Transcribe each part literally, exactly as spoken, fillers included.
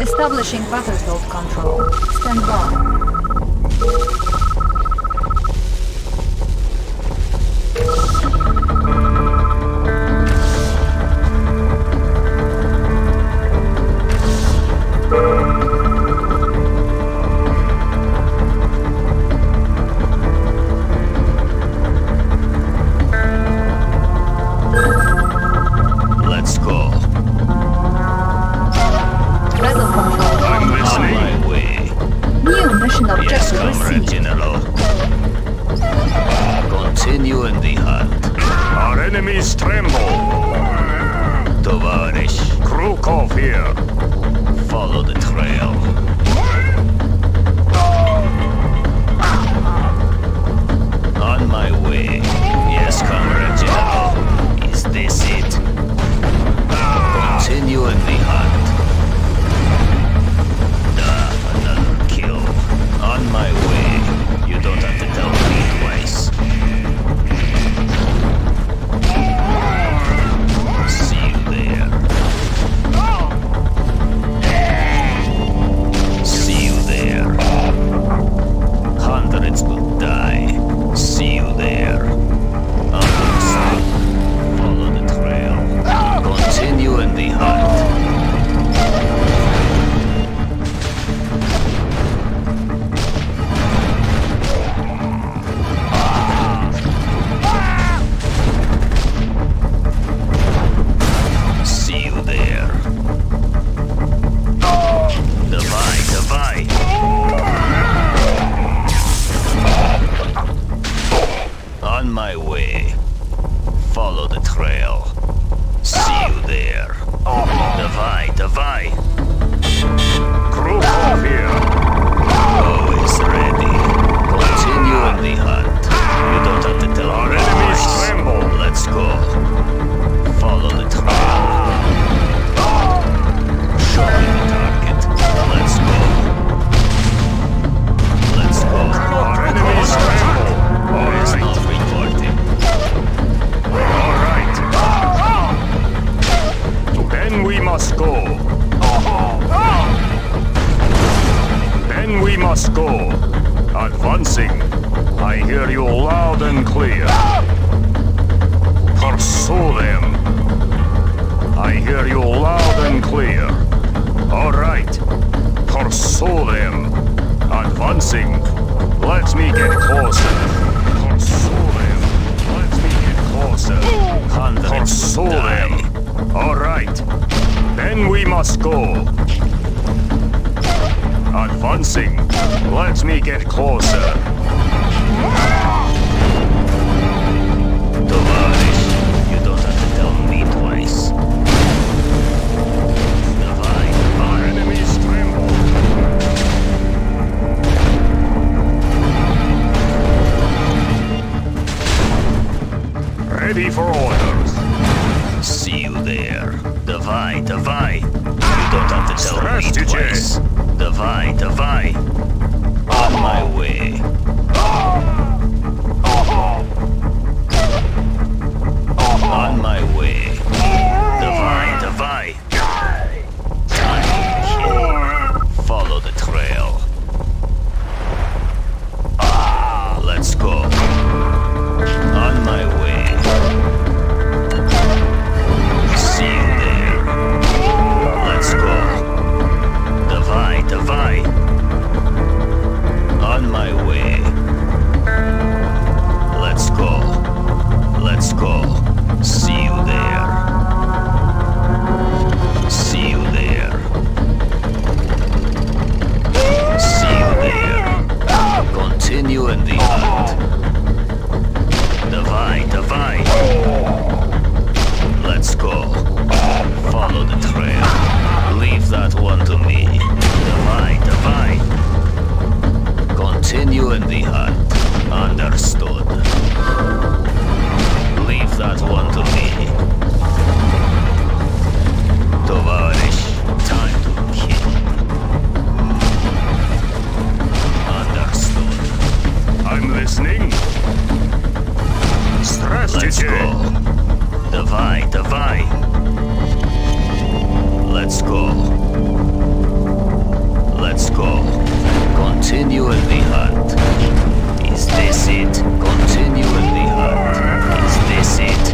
Establishing battlefield control. Stand by. Tovarish. Krukov here. Follow the trail. On my way. Yes, Comrade Ginello. Is this it? Continue in the hunt. Ah, another kill. On my way. You don't have to tell me twice. Follow the trail. See you there. Davai, Davai. Krukov here. Always ready. Continue in the hunt. You don't have to tell our enemies tremble. Let's go. Follow the trail. Showing the target. Let's go. Let's go. Our enemies tremble. Always must go. Then we must go. Advancing. I hear you loud and clear. Pursue them. I hear you loud and clear. All right. Pursue them. Advancing. Let me get closer. Pursue them. Let me get closer. Pursue them. All right. Then we must go. Advancing. Let me get closer. Tovarish, you don't have to tell me twice. Davai, our enemies tremble. Ready for orders. See you there. Davai, Davai. You don't have to tell Strategy. me twice. Davai, Davai. On my way. On my way. Davai, Davai. Time to kill. Follow the trail. Let's go. On my way. Davai, on my way. Let's go, let's go. See you there. See you there. See you there. Continue in the hunt. Davai, Davai. Let's go. Follow the trail. Leave that one to me. Davai, Davai. Continue in the hunt. Understood. Leave that one to me. Tovarish, time to kill. Understood. I'm listening. Strategy. Let's go. Davai, Davai. Let's go. Let's go. Continue the hunt. Is this it? Continue the hunt. Is this it?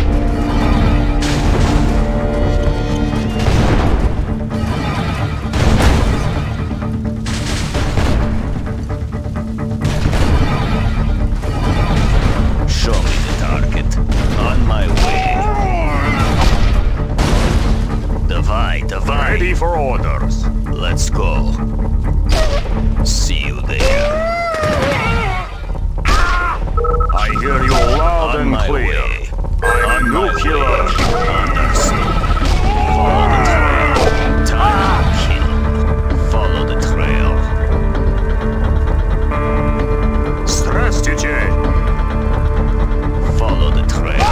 Ready for orders. Let's go. See you there. I hear you loud and clear. I'm nuclear. Understood. Follow the trail. Time to kill. Follow the trail. Здравствуйте. Follow the trail.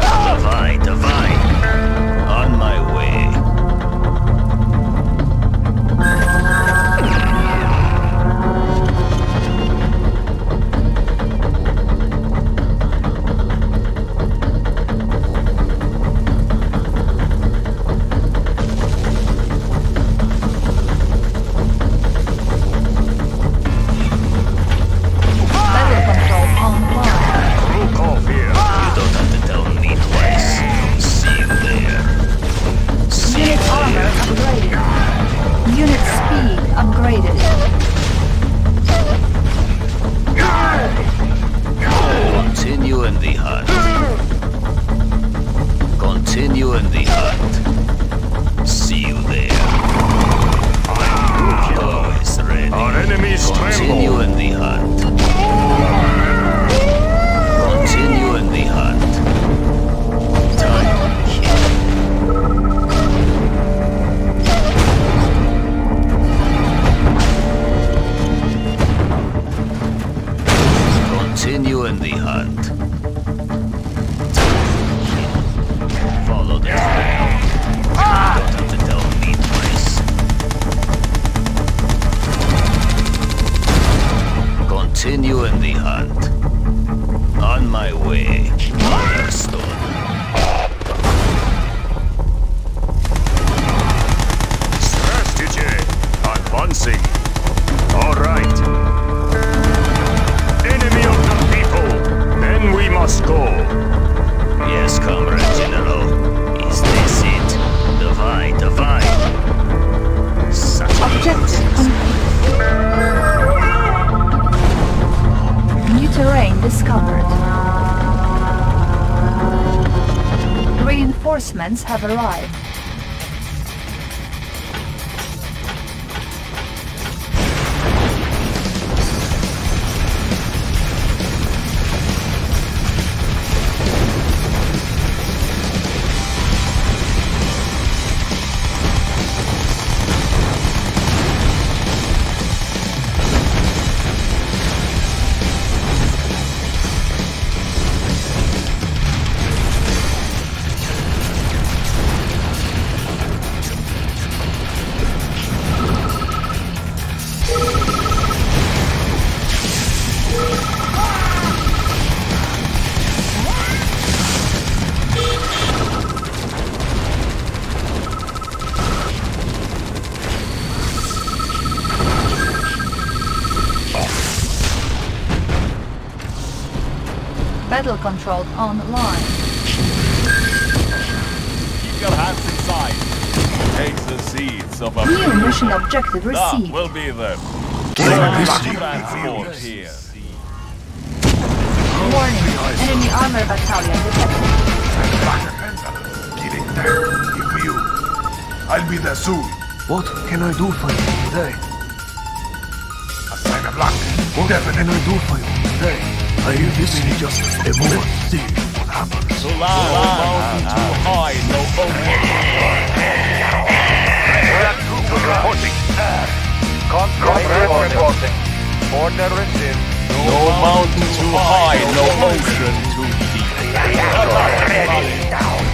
Davai, Davai. On my way. Reinforcements have arrived. Battle control online. Keep your hands inside. Take the seeds of a new mission objective received. That will be them. Transport here. Warning, enemy armor battalion detected. Getting there, if you. I'll be there soon. What can I do for you today? A sign of luck. What can I do for you today? Are you busy just a moment? See what happens. So loud, mountain too high, no open. Reporting. Contact reporting. Order received. No mountain too high, no ocean too deep. Ready down.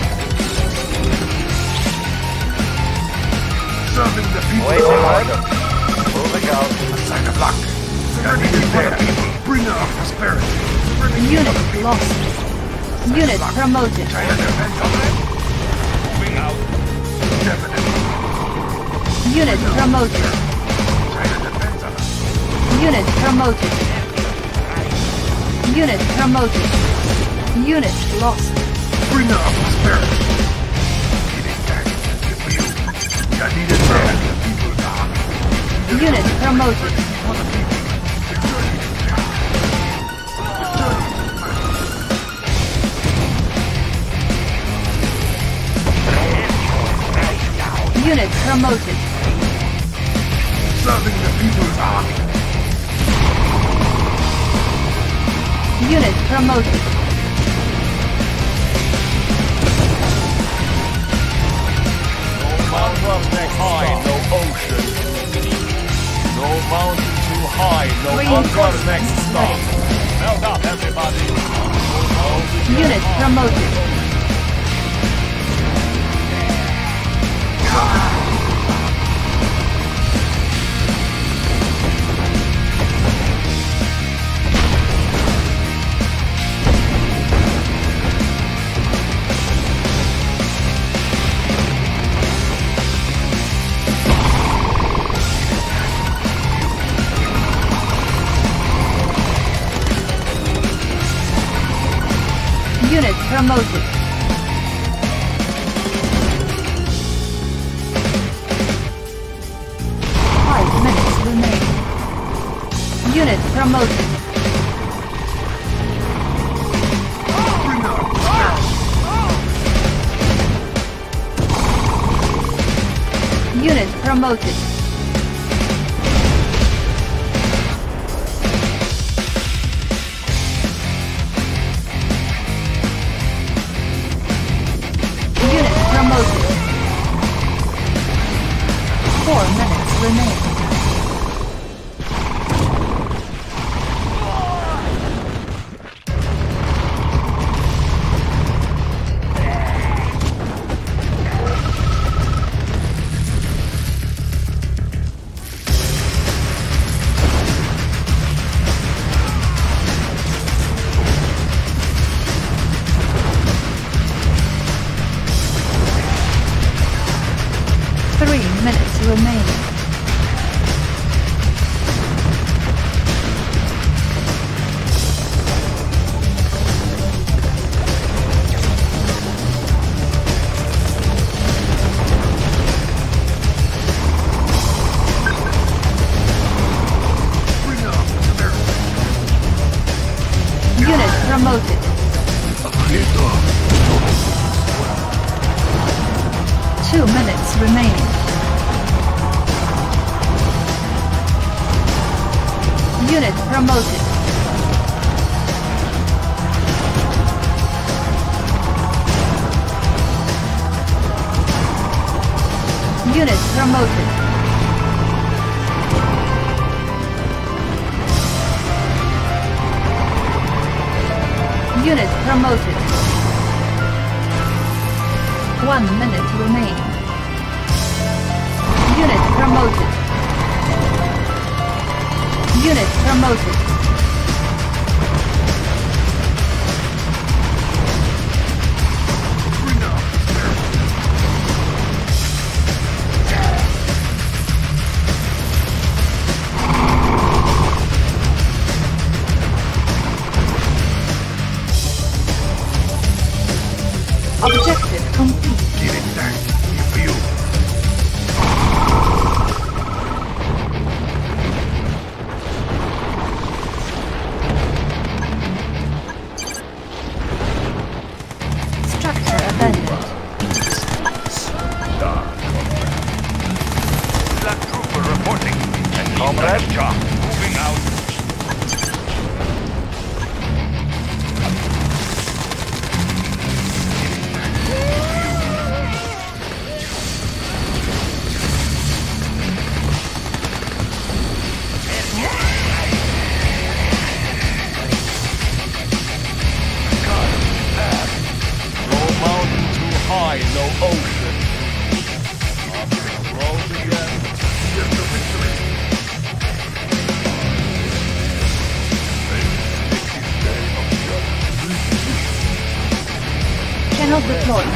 Serving the people. Waiting order. Moving out. A sign of luck. There. Bringer of prosperity. Unit lost. Unit promoted. Unit promoted. Unit promoted. Unit promoted. Unit lost. Bring up the spirit. I need it back. Unit promoted. Unit promoted. Serving the people's army. Unit promoted. No mountain too high, no ocean. No mountain too high, no bunker next stop. Melt up, everybody. No Unit promoted. Ah. Unit promoted. Five minutes remain. Unit promoted. Unit promoted.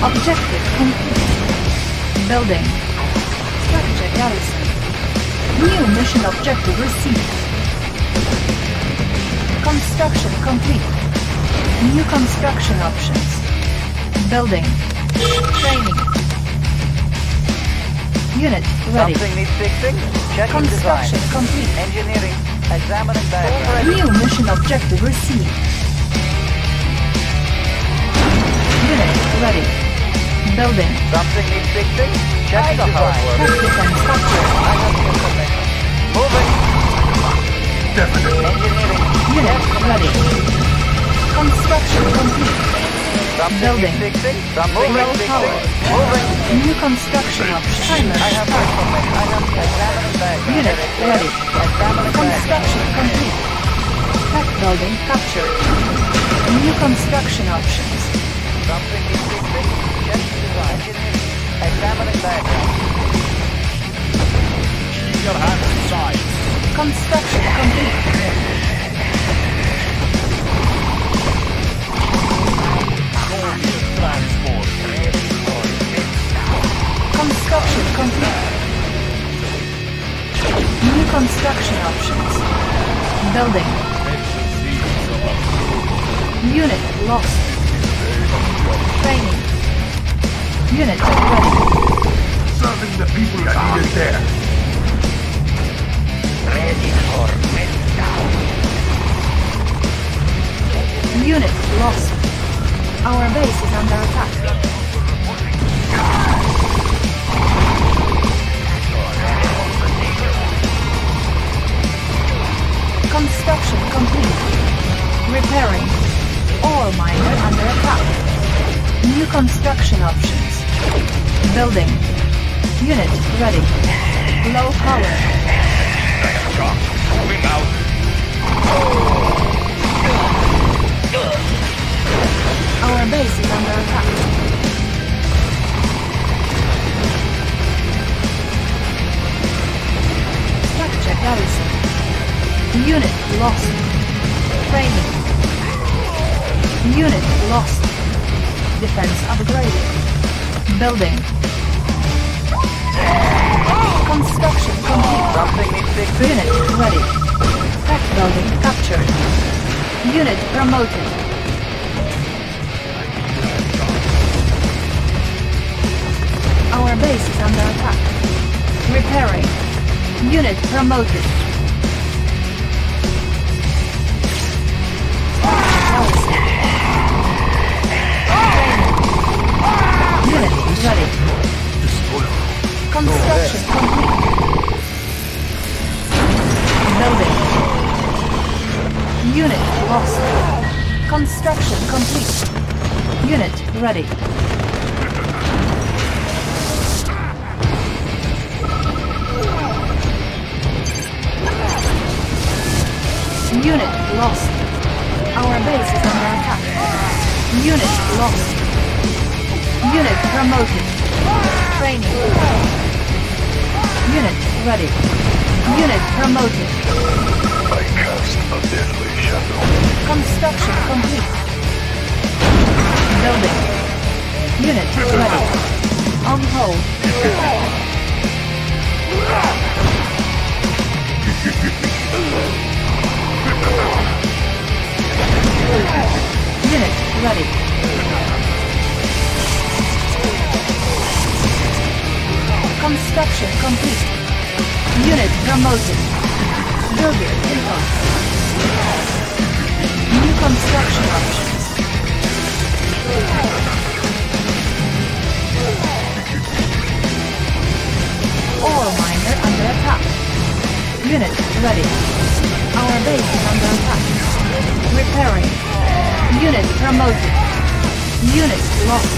Objective complete. Building. Structure garrison. New mission objective received. Construction complete. New construction options. Building. Training. Unit ready. Something needs fixing? Check and design. Construction complete. Engineering. Examining diagram. New mission objective received. Unit ready. Building. Something needs fixing? Check and design. Practice and structure. I have information. Moving. Definitely. Engineering. Unit ready. Construction complete. Something building. Fixing. Something well tower. Moving. New construction options. Timer. I have information. I have examining unit ready. Examining construction diagram. Complete. Tech building captured. New construction options. Something is fixing. Check design. Examining diagram. Keep your hands inside. Construction complete. Construction complete. New construction options. Building. Unit lost. Training. Unit ready. Serving the people that are needed there. Ready for meltdown. Unit lost. Our base is under attack. Construction complete. Repairing. Ore miner under attack. New construction options. Building. Unit ready. Low power. Moving out. Our base is under attack. Structure garrison. Unit lost. Training. Unit lost. Defense upgraded. Building. Construction complete. Unit ready. Tech building captured. Unit promoted. Our base is under attack. Repairing. Unit promoted. Unit ready. Construction complete. Building. Unit lost. Construction complete. Unit ready. Unit lost. Our base is under attack. Unit lost. Unit promoted. Training. Unit ready. Unit promoted. I cast a deadly shadow. Construction complete. Building. Unit ready. On hold. Unit ready. Construction complete. Unit promoted. Building in post. New construction options. Ore miner under attack. Unit ready. Our base is under attack. Repairing. Unit promoted. Unit lost.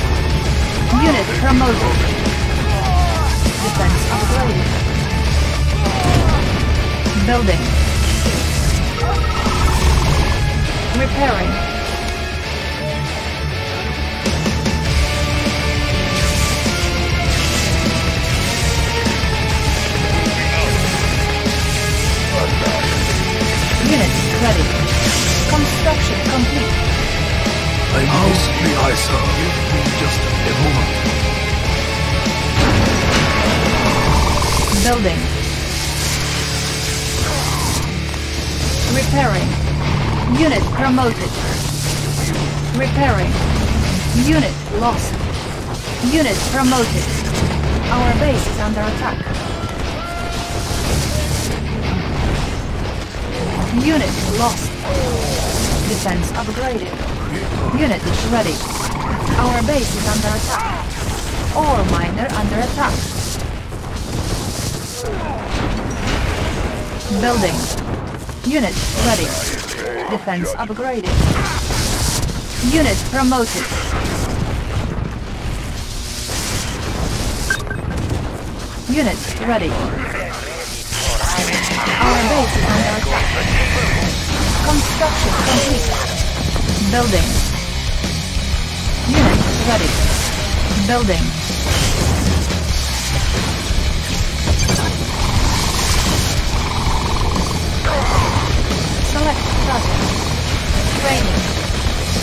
Unit promoted. Defense upgraded. Building. Repairing. Unit ready. Construction complete. I mostly I saw just a moment. Building. Repairing. Unit promoted. Repairing. Unit lost. Unit promoted. Our base is under attack. Unit lost. Defense upgraded. Unit is ready. Our base is under attack. All miner under attack. Building. Unit ready. Defense upgraded. Unit promoted. Unit ready. Our base is under attack. Construction complete. Building. Unit ready. Building. Select project. Training.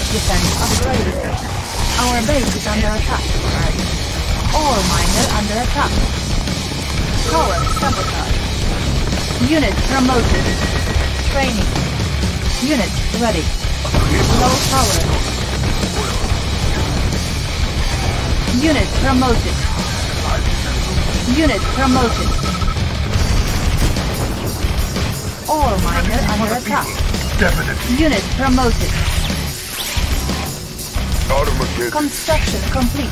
Defense upgraded. Our base is under attack. All miners under attack. Power sabotage. Unit promoted. Training. Unit ready. Low power. Unit promoted. Unit promoted. All miners under attack. Unit promoted. Construction complete.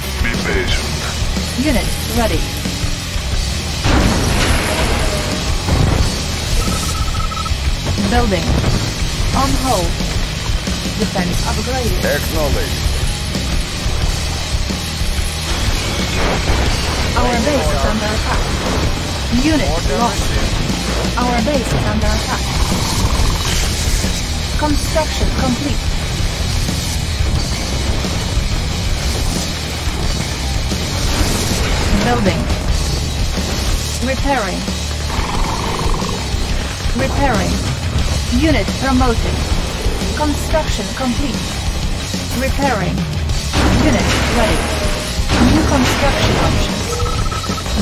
Unit ready. Building. On hold. Defense upgraded. Acknowledged. Our base is under attack. Unit lost. Our base is under attack. Construction complete. Building. Repairing. Repairing. Unit promoted. Construction complete. Repairing. Unit ready. New construction options.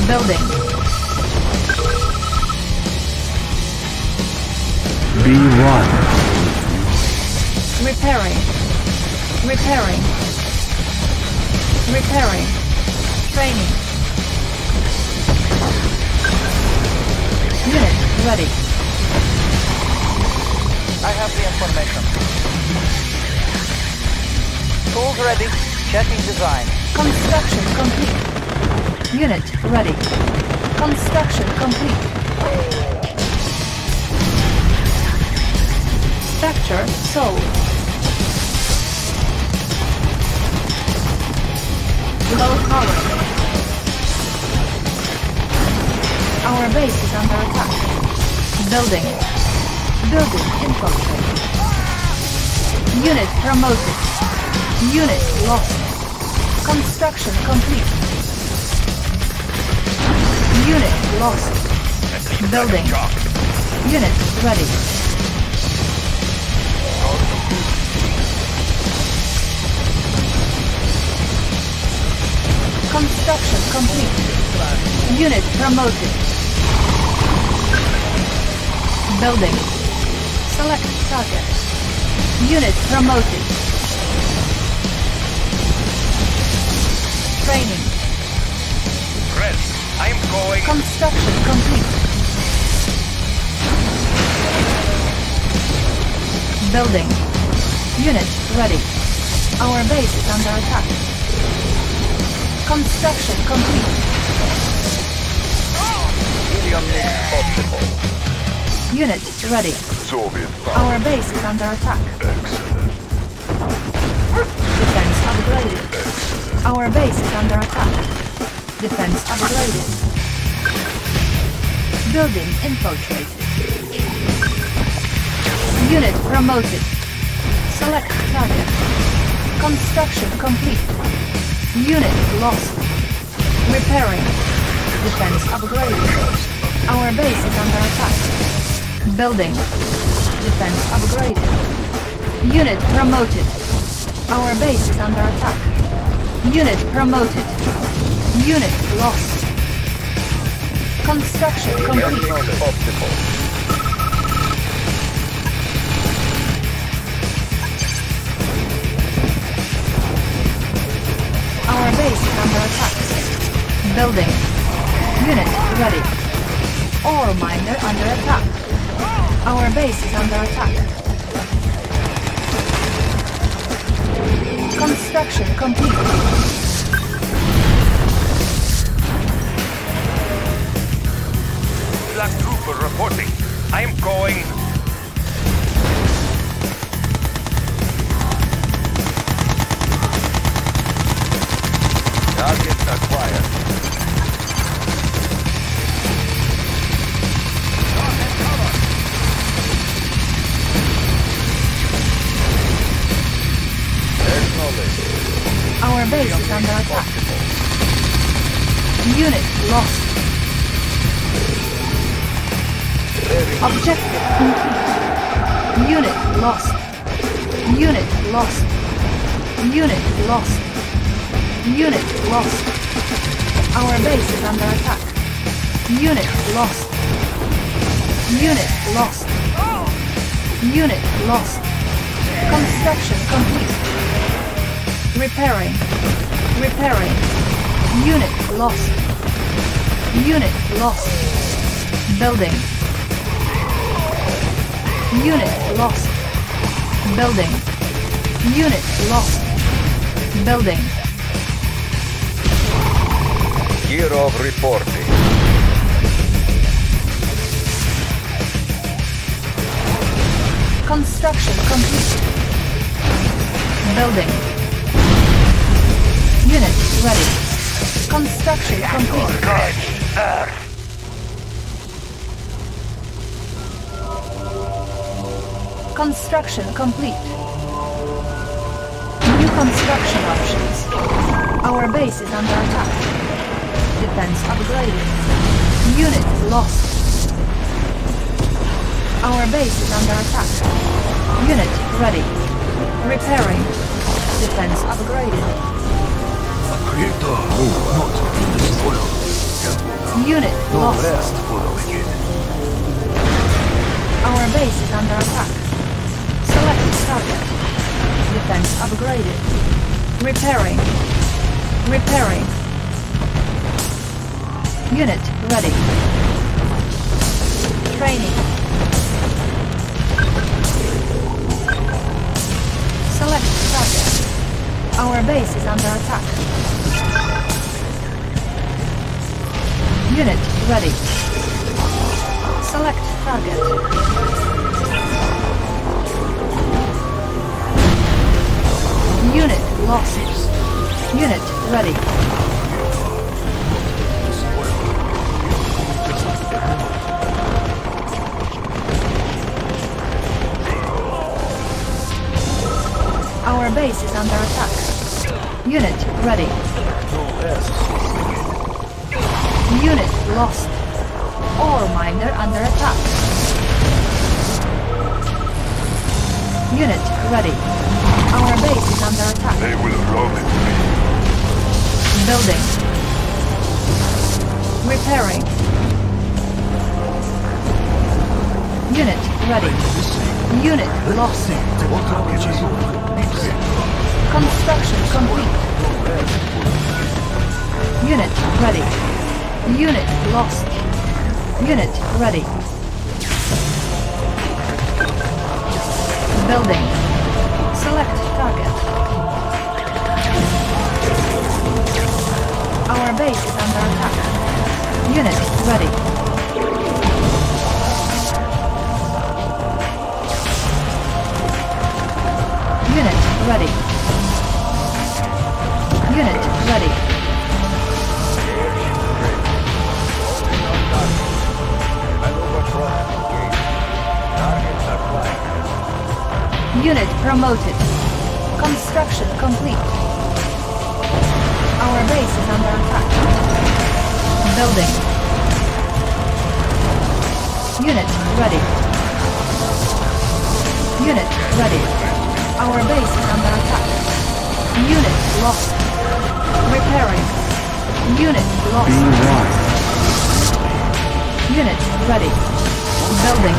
Building. B one. Repairing. Repairing. Repairing. Training. Unit ready. I have the information. Tools ready. Checking design. Construction complete. Unit ready. Construction complete. Structure sold. Low power. Our base is under attack. Building. Building infiltrated. Unit promoted. Unit lost. Construction complete. Unit lost. Building. Unit ready. Construction complete. Unit promoted. Building. Select target. Unit promoted. Training. Rest. I'm going. Construction complete. Building. Unit ready. Our base is under attack. Construction complete. Medium possible. Unit ready. Soviet Our base is under attack. Excellent. Defense upgraded. Excellent. Our base is under attack. Defense upgraded. Building infiltrated. Unit promoted. Select target. Construction complete. Unit lost. Repairing. Defense upgraded. Our base is under attack. Building. Defense upgraded. Unit promoted. Our base is under attack. Unit promoted. Unit lost. Construction complete. Building. Unit ready. Ore miner under attack. Our base is under attack. Construction complete. Black Trooper reporting. I'm going. Target acquired. Acknowledged. Our base is under attack. Unit lost. Objective complete. Unit lost. Unit lost. Unit lost. Unit lost. Our base is under attack. Unit lost. Unit lost. Unit lost. Construction complete. Repairing. Repairing. Unit lost. Unit lost. Building. Unit lost. Building. Unit lost. Building. Kirov reporting. Construction complete. Building. Unit ready. Construction complete. Construction complete. New construction options. Our base is under attack. Defense upgraded. Unit lost. Our base is under attack. Unit ready. Repairing. Defense upgraded. Unit lost. Our base is under attack. Selected target. Defense upgraded. Repairing. Repairing. Unit ready. Training. Selected target. Our base is under attack. Unit ready. Select target. Unit lost. Unit ready. Our base is under attack. Unit ready. Unit lost. Ore miner under attack. Unit ready. Our base is under attack. They will roll it. Building. Repairing. Unit ready. Unit lost. Construction complete. Unit ready. Unit lost. Unit ready. Building. Select target. Our base is under attack. Unit ready. Unit ready. Unit ready. Unit promoted. Construction complete. Our base is under attack. Building. Unit ready. Unit ready. Our base is under attack. Unit lost. Repairing. Unit lost. Unit ready. Building.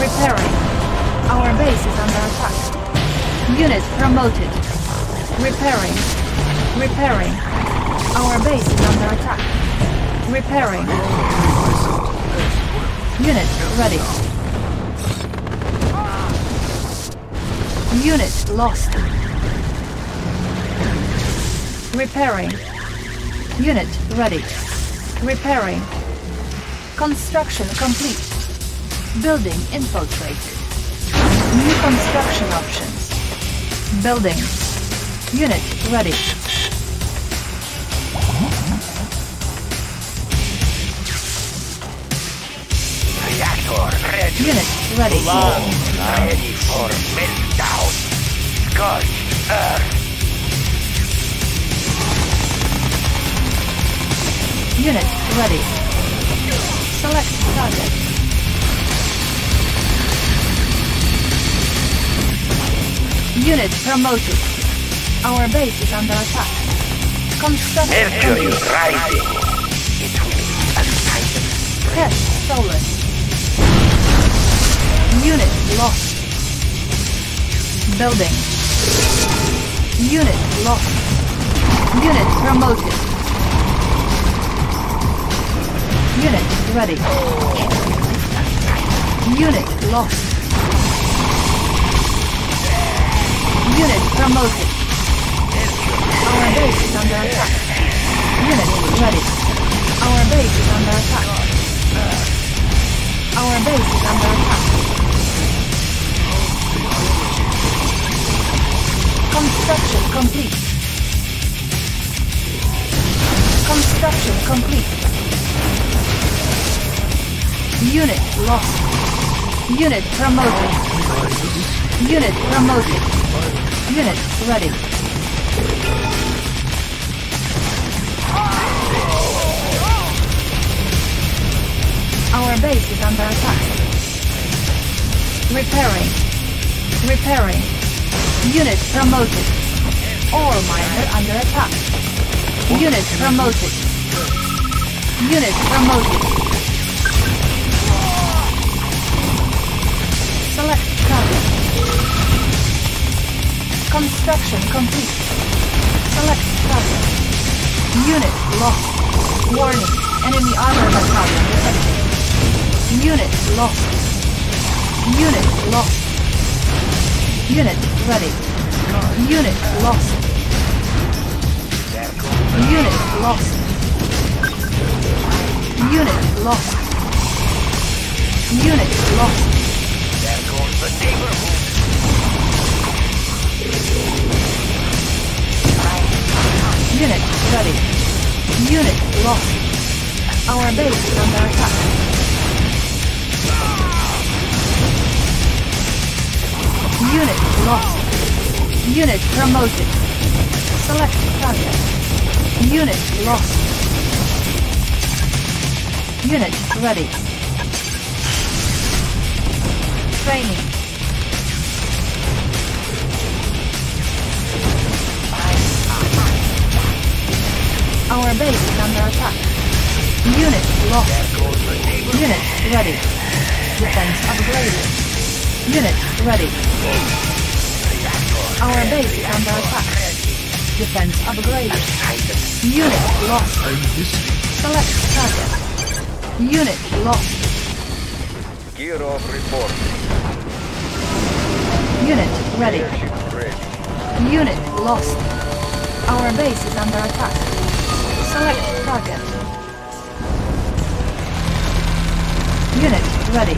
Repairing. Our base is under attack. Unit promoted. Repairing. Repairing. Our base is under attack. Repairing. Unit ready. Unit lost. Repairing. Unit ready. Repairing. Construction complete. Building infiltrated. New construction options. Building. Unit ready. Reactor ready. Unit ready. Long ready for meltdown. Scorch earth. Unit ready. Select target. Unit promoted. Our base is under attack. Construction. Mercury rising. It will be untitled. Test stolen. Unit lost. Building. Unit lost. Unit promoted. Unit ready. Unit lost. Unit promoted. Our base is under attack. Unit ready. Our base is under attack. Our base is under attack. Construction complete. Construction complete. Unit lost. Unit promoted. Unit promoted. Unit ready. Our base is under attack. Repairing. Repairing. Unit promoted. Ore miner under attack. Unit promoted. Unit promoted. Select target. Construction complete. Select target. Unit lost. Warning. Enemy armor battalion detected. Unit lost. Unit lost. Unit ready. Unit lost. Unit lost. Unit lost. Unit lost. There goes the neighborhood. Unit ready. Unit lost. Our base is under attack. Unit lost. Unit promoted. Select target. Unit lost. Unit ready. Training. Our base is under attack. Unit lost. Unit ready. Defense upgraded. Unit ready. Our base is under attack. Defense upgraded. Unit lost. Select target. Unit lost. Gear off report. Unit ready. Unit lost. Our base is under attack. Select target. Unit ready.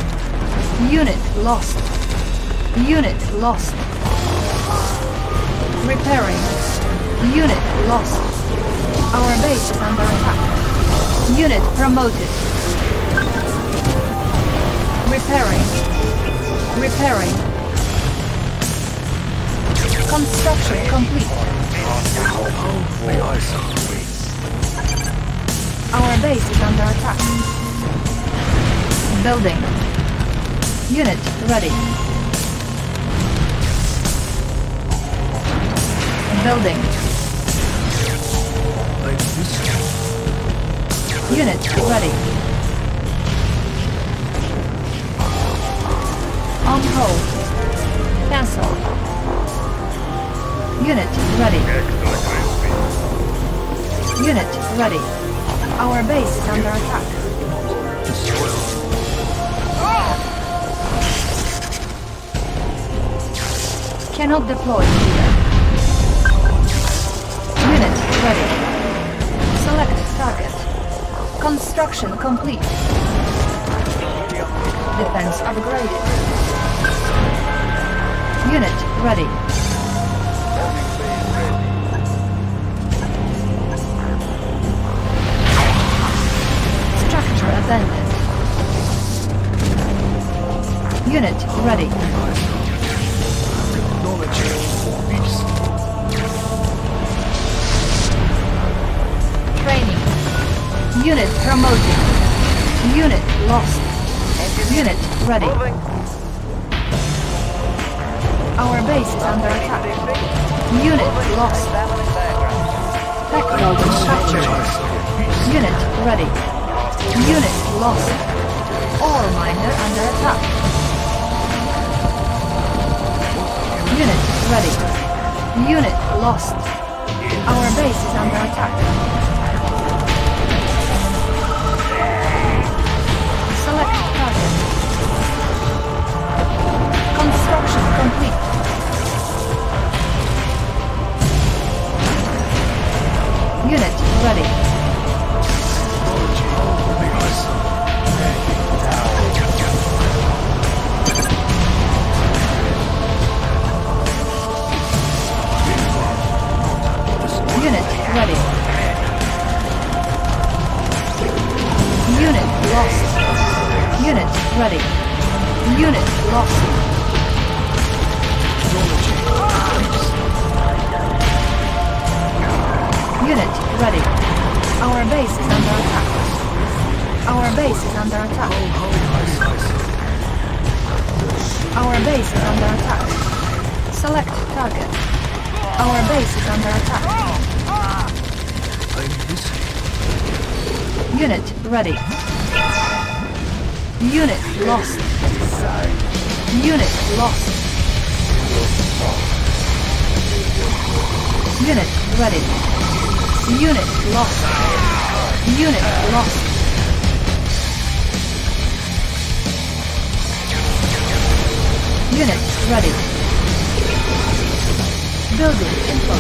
Unit lost. Unit lost. Repairing. Unit lost. Our base is under attack. Unit promoted. Repairing. Repairing. Construction complete. Our base is under attack. Building. Unit ready. Building. Unit ready. On hold. Cancel. Unit ready. Unit ready. Our base is under attack. Oh! Cannot deploy here. Unit ready. Select target. Construction complete. Defense upgraded. Unit ready. Abandoned. Unit ready. Technology for peace. Training. Unit promoted. Unit lost. Unit ready. Our base is under attack. Unit lost. Technology structure. Unit ready. Unit lost. All miner under attack. Unit ready. Unit lost. Our base is under attack. Select target. Construction complete. Unit ready. Ready. Unit lost. Unit ready. Unit lost. Unit ready. Our base is under attack. Our base is under attack. Our base is under attack. Select target. Our base is under attack. Unit ready. Unit lost. Unit lost. Unit ready. Unit lost. Unit lost. Unit ready. Building info.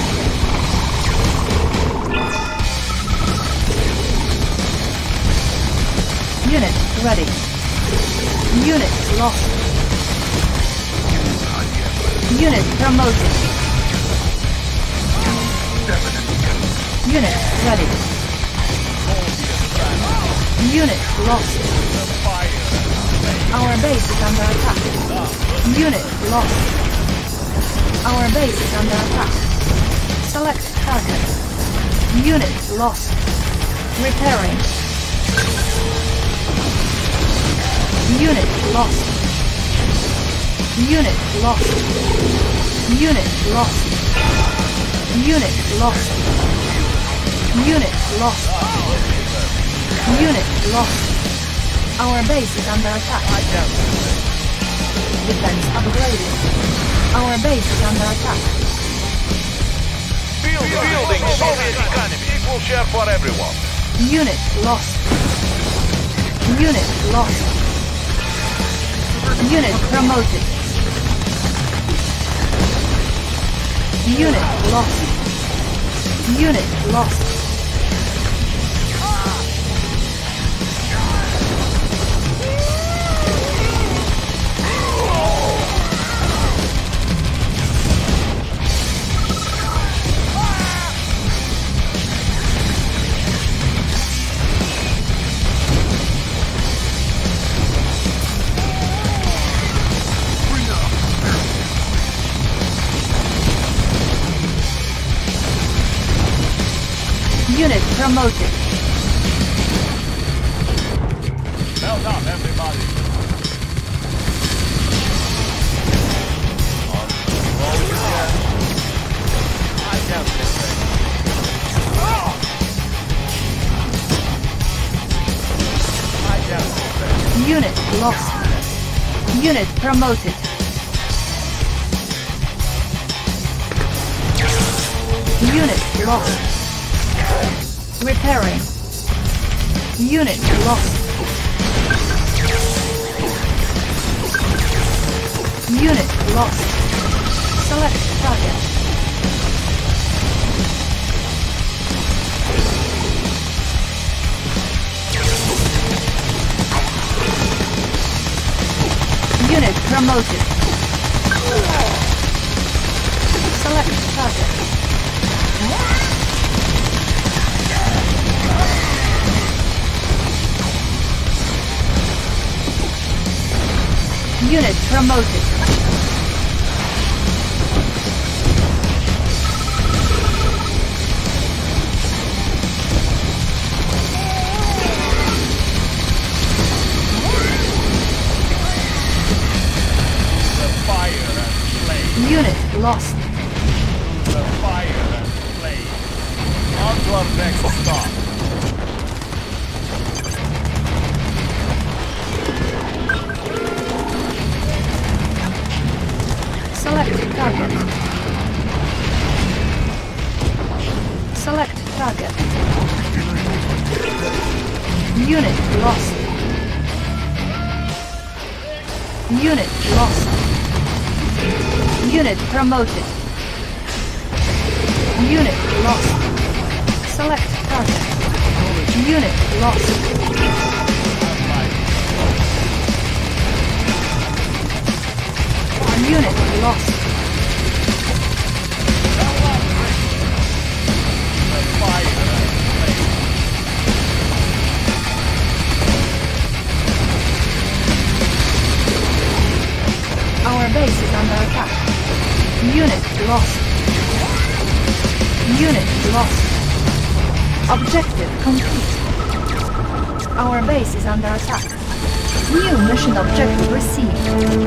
Unit ready. Unit lost. Unit promoted. Unit ready. Unit lost. Our base is under attack. Unit lost. Our base is under attack. Select target. Unit lost. Repairing. Unit lost. Unit lost. Unit lost. Unit lost. Unit lost. Unit lost. Our base is under attack. Defense upgraded. Our base is under attack. Building Soviet economy. Equal share for everyone. Unit lost. Unit lost. Unit promoted. Unit lost. Unit lost. Unit promoted. Well done, everybody. I doubt this thing. I doubt this thing. Unit lost. Unit promoted. Unit lost. Repairing. Unit lost. Unit lost. Select target. Unit promoted. Select target. Unit promoted. Unit lost. The fire and flame. On to our next stop. Select target. Select target. Unit lost. Unit lost. Unit promoted. Unit lost. Select target. Unit lost. Unit lost. Our base is under attack. Unit lost. Unit lost. Objective complete. Our base is under attack. New mission objective received.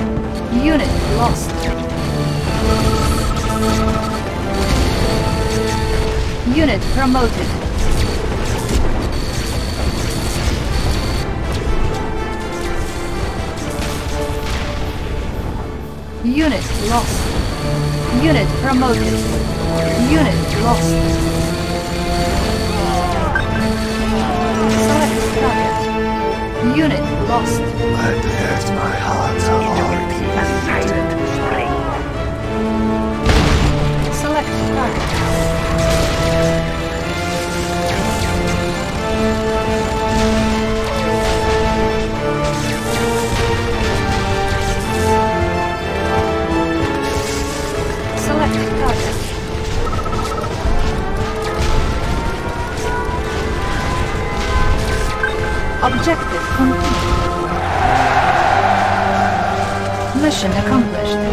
Unit lost. Unit promoted. Unit lost. Unit promoted. Unit lost. Select target. Unit lost. I bless my heart so already decided. Select target. Objective complete. Mission accomplished.